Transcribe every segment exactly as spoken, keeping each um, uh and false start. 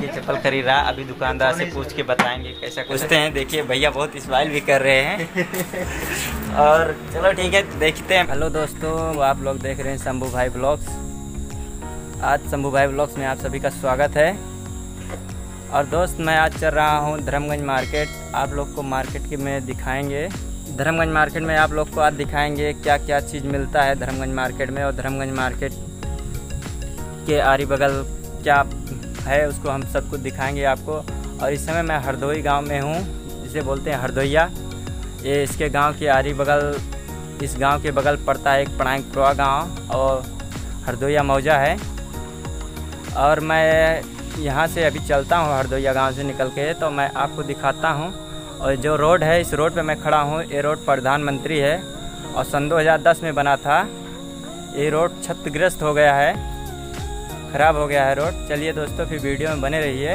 की चप्पल खरीदा। अभी दुकानदार से पूछ के बताएंगे कैसा पूछते हैं। देखिए भैया बहुत स्माइल भी कर रहे हैं और चलो ठीक है देखते हैं। हेलो दोस्तों, आप लोग देख रहे हैं शंभू भाई व्लॉग्स। आज शंभू भाई व्लॉग्स में आप सभी का स्वागत है। और दोस्त मैं आज चल रहा हूँ धर्मगंज मार्केट। आप लोग को मार्केट के में दिखाएँगे, धर्मगंज मार्केट में आप लोग को आज दिखाएंगे क्या क्या चीज़ मिलता है धर्मगंज मार्केट में। और धर्मगंज मार्केट के आरी बगल क्या है उसको हम सब कुछ दिखाएंगे आपको। और इस समय मैं हरदोई गांव में हूँ, जिसे बोलते हैं हरदोईया। ये इसके गांव के आरी बगल, इस गांव के बगल पड़ता है एक पड़ांकपुरा गाँव और हरदोईया मौजा है। और मैं यहाँ से अभी चलता हूँ हरदोईया गाँव से निकल के, तो मैं आपको दिखाता हूँ। और जो रोड है, इस रोड पे मैं खड़ा हूँ। ये रोड प्रधानमंत्री है और सन दो हज़ार दस में बना था। ये रोड क्षतिग्रस्त हो गया है, ख़राब हो गया है रोड। चलिए दोस्तों फिर वीडियो में बने रहिए,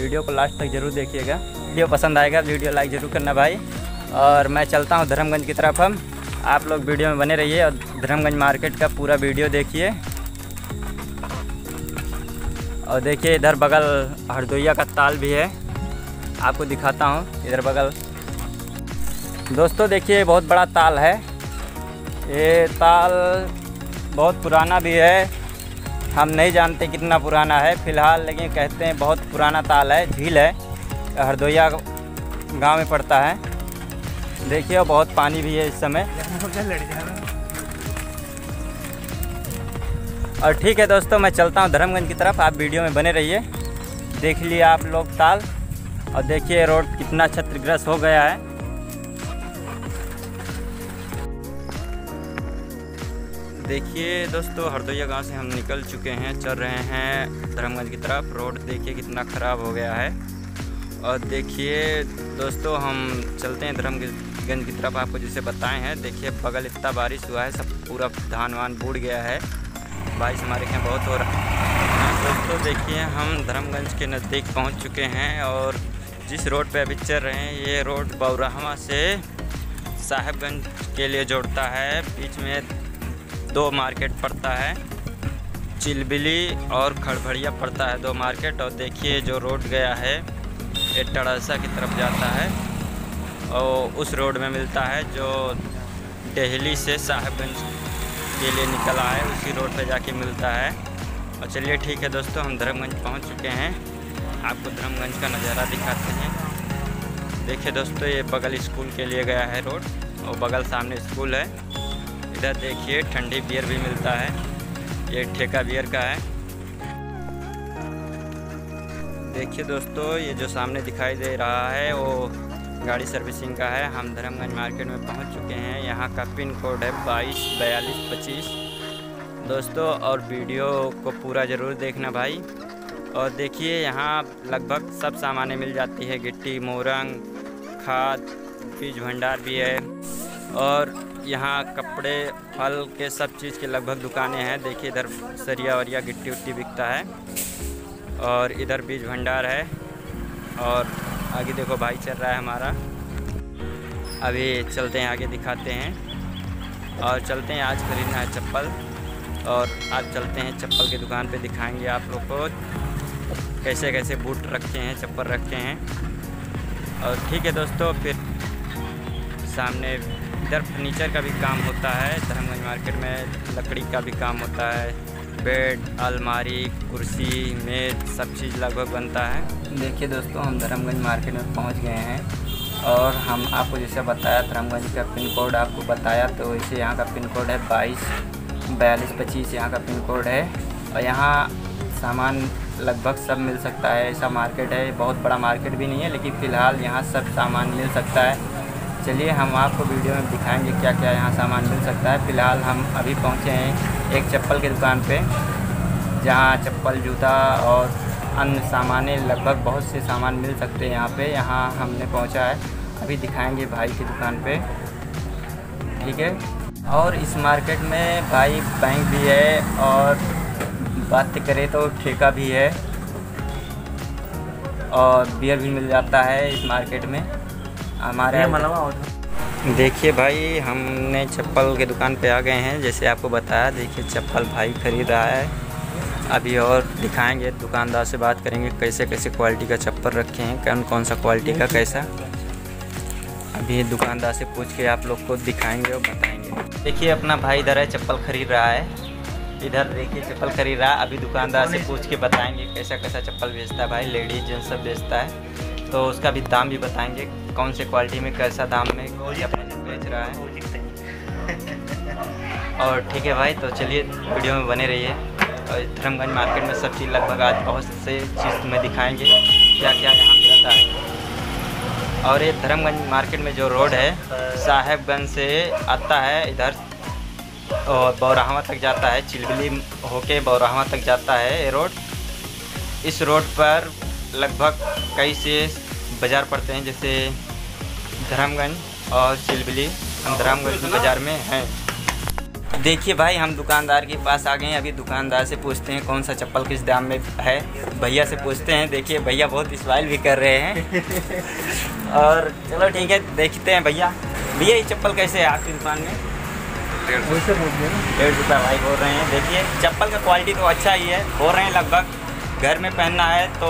वीडियो को लास्ट तक ज़रूर देखिएगा। वीडियो पसंद आएगा, वीडियो लाइक ज़रूर करना भाई। और मैं चलता हूँ धर्मगंज की तरफ। हम आप लोग वीडियो में बने रहिए और धर्मगंज मार्केट का पूरा वीडियो देखिए। और देखिए इधर बगल हरदोईया का ताल भी है, आपको दिखाता हूँ इधर बगल। दोस्तों देखिए बहुत बड़ा ताल है, ये ताल बहुत पुराना भी है। हम नहीं जानते कितना पुराना है फिलहाल, लेकिन कहते हैं बहुत पुराना ताल है, झील है। हरदोईया गांव में पड़ता है। देखिए और बहुत पानी भी है इस समय। और ठीक है दोस्तों मैं चलता हूँ धर्मगंज की तरफ, आप वीडियो में बने रहिए। देख लिए आप लोग ताल, और देखिए रोड कितना क्षतिग्रस्त हो गया है। देखिए दोस्तों हरदोईया गांव से हम निकल चुके हैं, चल रहे हैं धर्मगंज की तरफ। रोड देखिए कितना ख़राब हो गया है। और देखिए दोस्तों हम चलते हैं धर्मगंज की तरफ, आपको जिसे बताए हैं। देखिए बगल इतना बारिश हुआ है, सब पूरा धान वान बूढ़ गया है। बारिश हमारे यहाँ बहुत हो रहा है। दोस्तों देखिए हम धर्मगंज के नज़दीक पहुँच चुके हैं। और जिस रोड पे अभी चल रहे हैं, ये रोड बौराहामा से साहिबगंज के लिए जोड़ता है। बीच में दो मार्केट पड़ता है, चिलबिली और खड़भड़िया पड़ता है दो मार्केट। और देखिए जो रोड गया है ये टड़सा की तरफ जाता है और उस रोड में मिलता है जो दिल्ली से साहिबगंज के लिए निकला है, उसी रोड पर जाके मिलता है। और चलिए ठीक है दोस्तों हम धर्मगंज पहुँच चुके हैं, आपको धर्मगंज का नज़ारा दिखाते हैं। देखिए दोस्तों ये बगल स्कूल के लिए गया है रोड, और बगल सामने स्कूल है। इधर देखिए ठंडी बियर भी मिलता है, ये ठेका बियर का है। देखिए दोस्तों ये जो सामने दिखाई दे रहा है वो गाड़ी सर्विसिंग का है। हम धर्मगंज मार्केट में पहुंच चुके हैं। यहाँ का पिन कोड है बाईस बयालीस पच्चीस। दोस्तों और वीडियो को पूरा ज़रूर देखना भाई। और देखिए यहाँ लगभग सब सामानें मिल जाती है, गिट्टी, मोरंग, खाद, बीज भंडार भी है। और यहाँ कपड़े, फल के सब चीज़ के लगभग दुकानें हैं। देखिए इधर सरिया वरिया, गिट्टी उट्टी बिकता है। और इधर बीज भंडार है। और आगे देखो भाई चल रहा है हमारा। अभी चलते हैं आगे, दिखाते हैं। और चलते हैं, आज खरीदना है चप्पल। और आज चलते हैं चप्पल की दुकान पे, दिखाएंगे आप लोग को कैसे कैसे बूट रखे हैं, चप्पल रखे हैं। और ठीक है दोस्तों फिर सामने इधर फर्नीचर का भी काम होता है धर्मगंज मार्केट में, लकड़ी का भी काम होता है। बेड, अलमारी, कुर्सी, मेज, सब चीज़ लगभग बनता है। देखिए दोस्तों हम धर्मगंज मार्केट में पहुंच गए हैं। और हम आपको जैसे बताया धर्मगंज का पिन कोड आपको बताया, तो इसे यहाँ का पिन कोड है बाईस बयालीस पच्चीस, यहाँ का पिन कोड है। और यहाँ सामान लगभग सब मिल सकता है, ऐसा मार्केट है। बहुत बड़ा मार्केट भी नहीं है, लेकिन फ़िलहाल यहाँ सब सामान मिल सकता है। चलिए हम आपको वीडियो में दिखाएंगे क्या क्या यहाँ सामान मिल सकता है। फ़िलहाल हम अभी पहुँचे हैं एक चप्पल की दुकान पे, जहाँ चप्पल, जूता और अन्य सामान, लगभग बहुत से सामान मिल सकते हैं यहाँ पे। यहाँ हमने पहुँचा है, अभी दिखाएँगे भाई की दुकान पर, ठीक है। और इस मार्केट में भाई बैंक भी है, और बात करें तो ठेका भी है, और बियर भी मिल जाता है इस मार्केट में हमारे। देखिए भाई हमने चप्पल के दुकान पे आ गए हैं, जैसे आपको बताया। देखिए चप्पल भाई खरीद रहा है, अभी और दिखाएंगे, दुकानदार से बात करेंगे कैसे कैसे क्वालिटी का चप्पल रखे हैं, कौन कौन सा क्वालिटी का कैसा। अभी दुकानदार से पूछ के आप लोग को दिखाएंगे और बताएंगे। देखिए अपना भाई इधर है, चप्पल खरीद रहा है। इधर देखिए चप्पल खरीद रहा है। अभी दुकानदार से पूछ के बताएंगे कैसा कैसा चप्पल बेचता है भाई, लेडीज जेंट्स सब बेचता है, तो उसका भी दाम भी बताएंगे कौन से क्वालिटी में कैसा दाम में बेच रहा है। और ठीक है भाई, तो चलिए वीडियो में बने रहिए। और धर्मगंज मार्केट में सब चीज़ लगभग आज बहुत से चीज़ में दिखाएँगे क्या क्या यहाँ मिलता है। और ये धर्मगंज मार्केट में जो रोड है साहिबगंज से आता है इधर और बौराहामा तक जाता है, चिलबिली होके बौराहामा तक जाता है ये रोड। इस रोड पर लगभग कई से बाज़ार पड़ते हैं, जैसे धर्मगंज और चिलबिली। हम धर्मगंज के बाज़ार में हैं। देखिए भाई हम दुकानदार के पास आ गए हैं। अभी दुकानदार से पूछते हैं कौन सा चप्पल किस दाम में है, भैया से पूछते हैं। देखिए भैया बहुत स्माइल भी कर रहे हैं। और चलो ठीक है, देखते हैं भैया। भैया ये चप्पल कैसे है आपकी दुकान में? डेढ़ सौ रुपये भाई बोल रहे हैं। देखिए चप्पल का क्वालिटी तो अच्छा ही है, बोल रहे हैं लगभग घर में पहनना है तो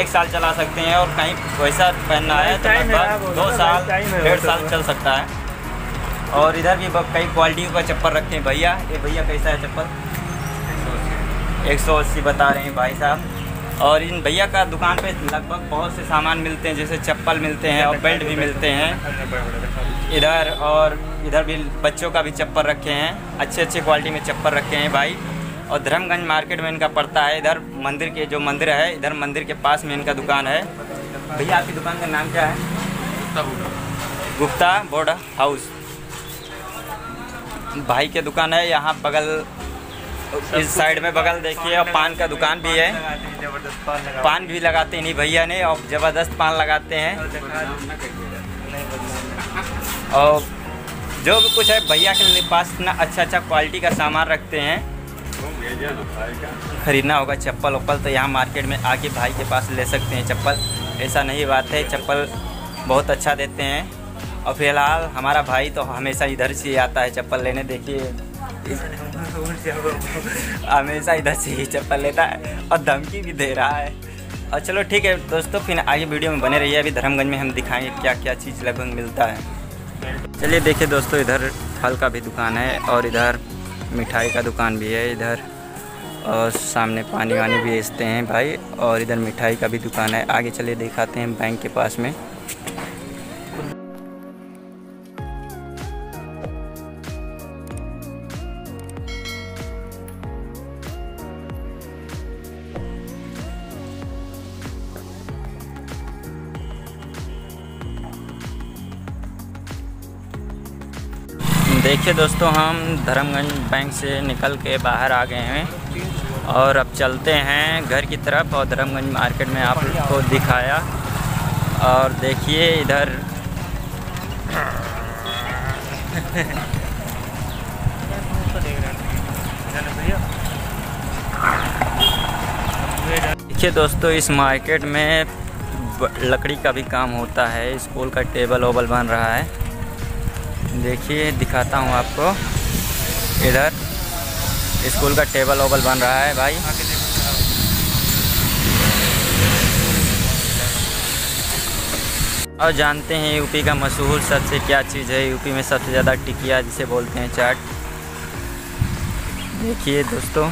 एक साल चला सकते हैं, और कहीं वैसा पहनना है तो लगभग दो साल डेढ़ साल चल सकता है। और इधर भी कई क्वालिटी का चप्पल रखे हैं भैया। ये भैया कैसा है चप्पल? एक सौ अस्सी बता रहे हैं भाई साहब। और इन भैया का दुकान पे लगभग बहुत से सामान मिलते हैं, जैसे चप्पल मिलते हैं और बेल्ट भी मिलते हैं इधर। और इधर भी बच्चों का भी चप्पल रखे हैं, अच्छे अच्छे क्वालिटी में चप्पल रखे हैं भाई। और धर्मगंज मार्केट में इनका पड़ता है, इधर मंदिर के जो मंदिर है इधर मंदिर के पास में इनका दुकान है। भैया आपकी दुकान का नाम क्या है? गुप्ता बोर्डा हाउस भाई के दुकान है यहाँ बगल, इस साइड में बगल देखिए। और पान का दुकान भी है, पान भी लगाते हैं नहीं भैया ने, और ज़बरदस्त पान लगाते हैं। और जो भी कुछ है भैया के पास इतना अच्छा अच्छा क्वालिटी का सामान रखते हैं। खरीदना होगा चप्पल वप्पल तो यहाँ मार्केट में आके भाई के पास ले सकते हैं चप्पल, ऐसा नहीं बात है, चप्पल बहुत अच्छा देते हैं। और फिलहाल हमारा भाई तो हमेशा इधर से ही आता है चप्पल लेने। देखिए हमेशा इधर से ही चप्पल लेता है और धमकी भी दे रहा है। और चलो ठीक है दोस्तों, फिर आगे वीडियो में बने रहिए। अभी धर्मगंज में हम दिखाएंगे क्या क्या चीज़ लगभग मिलता है। चलिए देखिए दोस्तों, इधर फल का भी दुकान है और इधर मिठाई का दुकान भी है इधर। और सामने पानी वानी भी बेचते हैं भाई, और इधर मिठाई का भी दुकान है। आगे चलिए दिखाते हैं बैंक के पास में। देखिए दोस्तों हम धर्मगंज बैंक से निकल के बाहर आ गए हैं और अब चलते हैं घर की तरफ। और धर्मगंज मार्केट में आप को दिखाया। और देखिए इधर देखिए दोस्तों, इस मार्केट में लकड़ी का भी काम होता है, स्कूल का टेबल ओबल बन रहा है। देखिए दिखाता हूँ आपको, इधर स्कूल का टेबल ओबल बन रहा है भाई। और जानते हैं यूपी का मशहूर सबसे क्या चीज़ है? यूपी में सबसे ज़्यादा टिकिया, जिसे बोलते हैं चाट। देखिए दोस्तों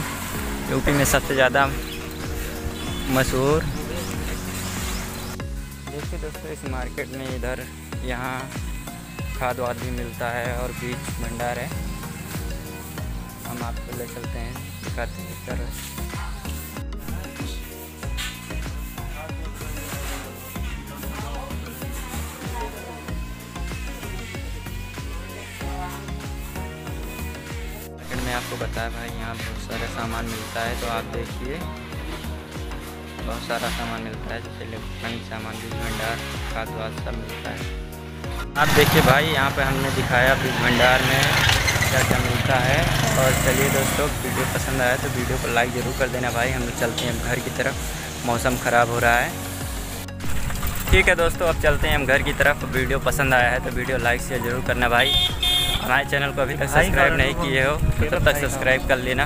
यूपी में सबसे ज़्यादा मशहूर। देखिए दोस्तों इस मार्केट में इधर यहाँ खाद वाद भी मिलता है और बीज भंडार है। हम आपको ले चलते हैं, दिखाते हैं इधर। मार्केट में आपको बताया भाई यहाँ बहुत सारा सामान मिलता है, तो आप देखिए बहुत सारा सामान मिलता है, जैसे इलेक्ट्रॉनिक सामान, बीज भंडार, खाद वाद सब मिलता है। आप देखिए भाई यहाँ पे हमने दिखाया बीज भंडार में क्या क्या मिलता है। और चलिए दोस्तों वीडियो पसंद आया तो वीडियो को लाइक ज़रूर कर देना भाई। हम लोग चलते हैं घर की तरफ, मौसम ख़राब हो रहा है। ठीक है दोस्तों अब चलते हैं हम घर की तरफ। वीडियो पसंद आया है तो वीडियो लाइक शेयर जरूर करना भाई। हमारे चैनल को अभी तक सब्सक्राइब नहीं किए हो तो तब तक सब्सक्राइब कर लेना।